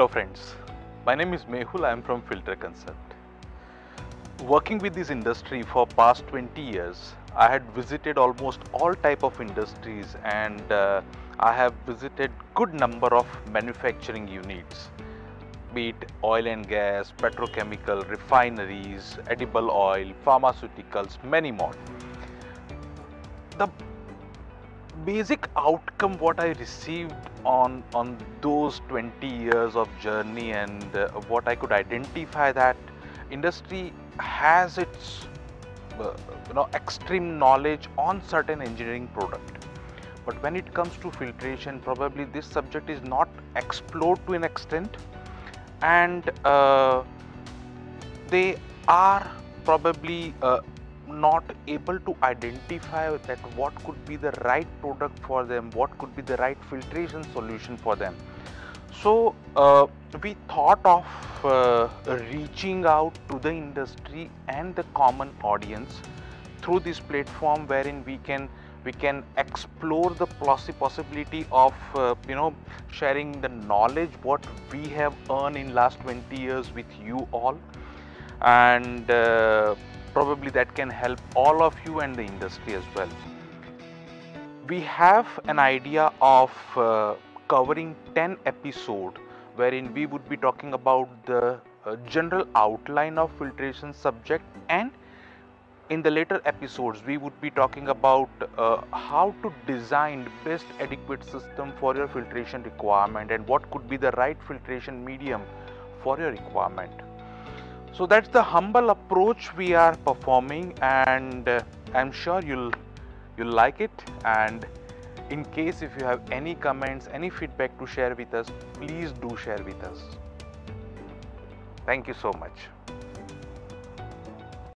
Hello friends, my name is Mehul. I am from Filter Concept. Working with this industry for past 20 years, I had visited almost all type of industries and I have visited good number of manufacturing units, be it oil and gas, petrochemical, refineries, edible oil, pharmaceuticals, many more. The basic outcome what I received on those 20 years of journey and what I could identify, that industry has its extreme knowledge on certain engineering product, but when it comes to filtration, probably this subject is not explored to an extent, and they are probably not able to identify that what could be the right product for them, what could be the right filtration solution for them. So we thought of reaching out to the industry and the common audience through this platform, wherein we can explore the possibility of sharing the knowledge what we have earned in last 20 years with you all, and probably that can help all of you and the industry as well. We have an idea of covering 10 episodes, wherein we would be talking about the general outline of filtration subject, and in the later episodes we would be talking about how to design best adequate system for your filtration requirement and what could be the right filtration medium for your requirement. So that's the humble approach we are performing, and I'm sure you'll like it. And in case if you have any comments, any feedback to share with us, please do share with us. Thank you so much.